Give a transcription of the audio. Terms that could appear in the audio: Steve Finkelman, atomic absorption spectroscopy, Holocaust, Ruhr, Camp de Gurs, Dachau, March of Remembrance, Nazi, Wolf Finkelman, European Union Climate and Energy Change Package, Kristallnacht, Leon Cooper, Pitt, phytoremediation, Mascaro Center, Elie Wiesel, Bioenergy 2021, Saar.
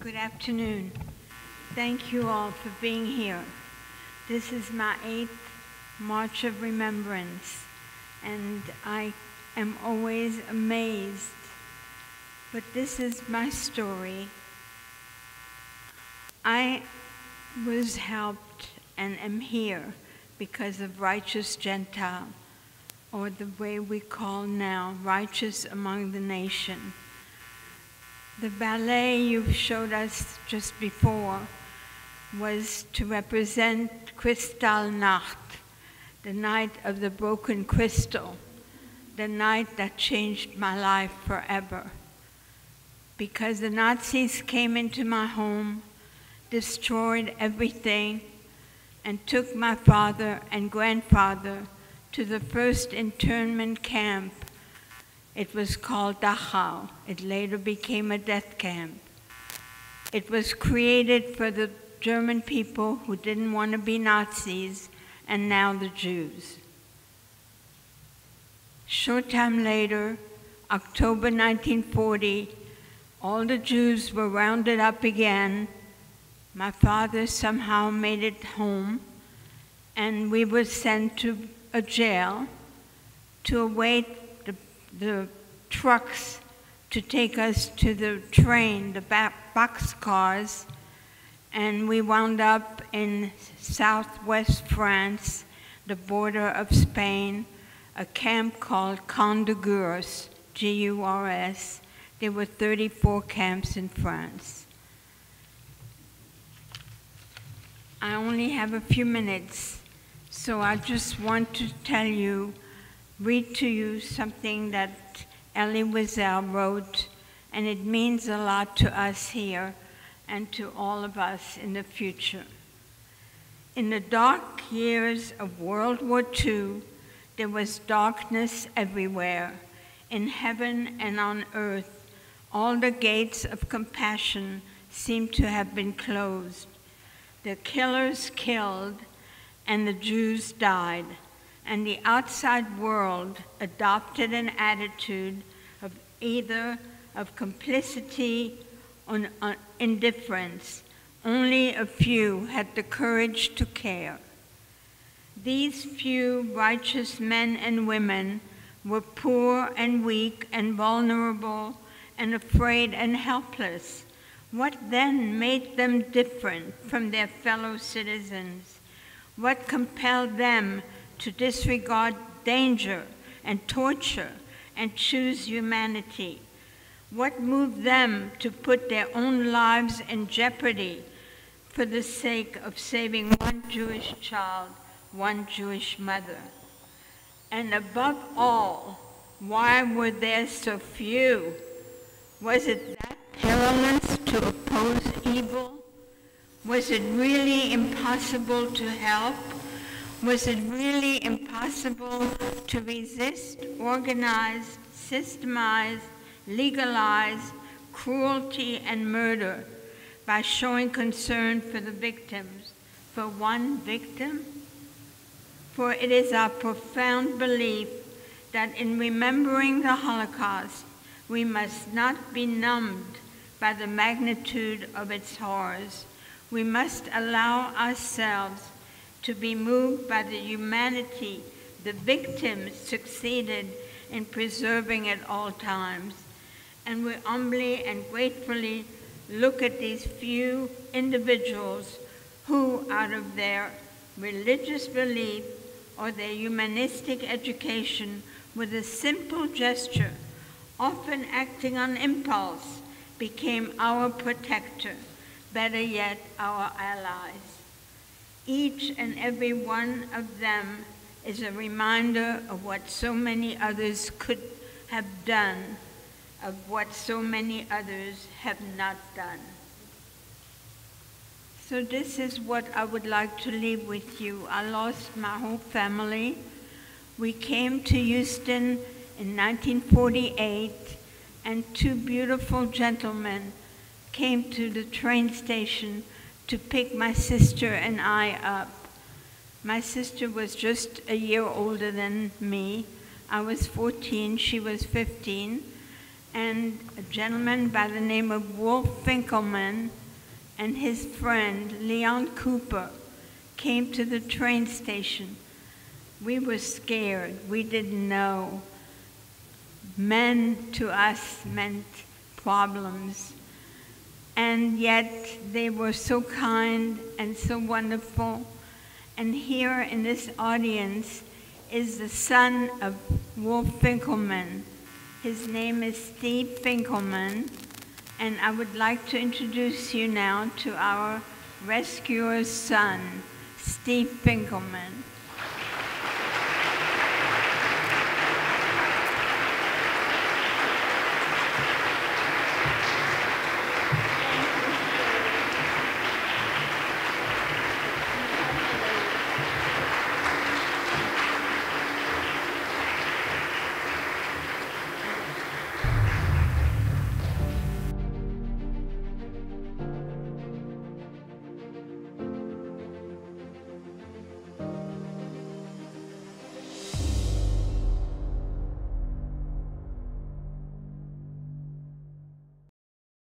Good afternoon. Thank you all for being here. This is my 8th March of Remembrance, and I am always amazed. But this is my story. I was helped and am here because of righteous Gentile, or the way we call now, righteous among the nation. The ballet you showed us just before was to represent Kristallnacht, the night of the broken crystal, the night that changed my life forever. Because the Nazis came into my home, destroyed everything, and took my father and grandfather to the first internment camp. It was called Dachau. It later became a death camp. It was created for the German people who didn't want to be Nazis, and now the Jews. Short time later, October 1940, all the Jews were rounded up again. My father somehow made it home, and we were sent to a jail to await the trucks to take us to the train, the boxcars, and we wound up in southwest France, the border of Spain, a camp called Camp de Gurs, G-U-R-S. There were 34 camps in France. I only have a few minutes, so I just want to tell you, read to you something that Elie Wiesel wrote, and it means a lot to us here and to all of us in the future. In the dark years of World War II, there was darkness everywhere, in heaven and on earth. All the gates of compassion seemed to have been closed. The killers killed, and the Jews died. And the outside world adopted an attitude of either of complicity or indifference. Only a few had the courage to care. These few righteous men and women were poor and weak and vulnerable and afraid and helpless. What then made them different from their fellow citizens? What compelled them to disregard danger and torture and choose humanity? What moved them to put their own lives in jeopardy for the sake of saving one Jewish child, one Jewish mother? And above all, why were there so few? Was it that perilous to oppose evil? Was it really impossible to help? Was it really impossible to resist organized, systemized, legalized cruelty and murder by showing concern for the victims, for one victim? For it is our profound belief that in remembering the Holocaust, we must not be numbed by the magnitude of its horrors. We must allow ourselves to be moved by the humanity the victims succeeded in preserving at all times. And we humbly and gratefully look at these few individuals who, out of their religious belief or their humanistic education, with a simple gesture, often acting on impulse, became our protector, better yet, our allies. Each and every one of them is a reminder of what so many others could have done, of what so many others have not done. So this is what I would like to leave with you. I lost my whole family. We came to Houston in 1948, and two beautiful gentlemen came to the train station to pick my sister and I up. My sister was just a year older than me. I was 14, she was 15, and a gentleman by the name of Wolf Finkelman and his friend, Leon Cooper, came to the train station. We were scared. We didn't know. Men to us meant problems. And yet they were so kind and so wonderful. And here in this audience is the son of Wolf Finkelman. His name is Steve Finkelman. And I would like to introduce you now to our rescuer's son, Steve Finkelman.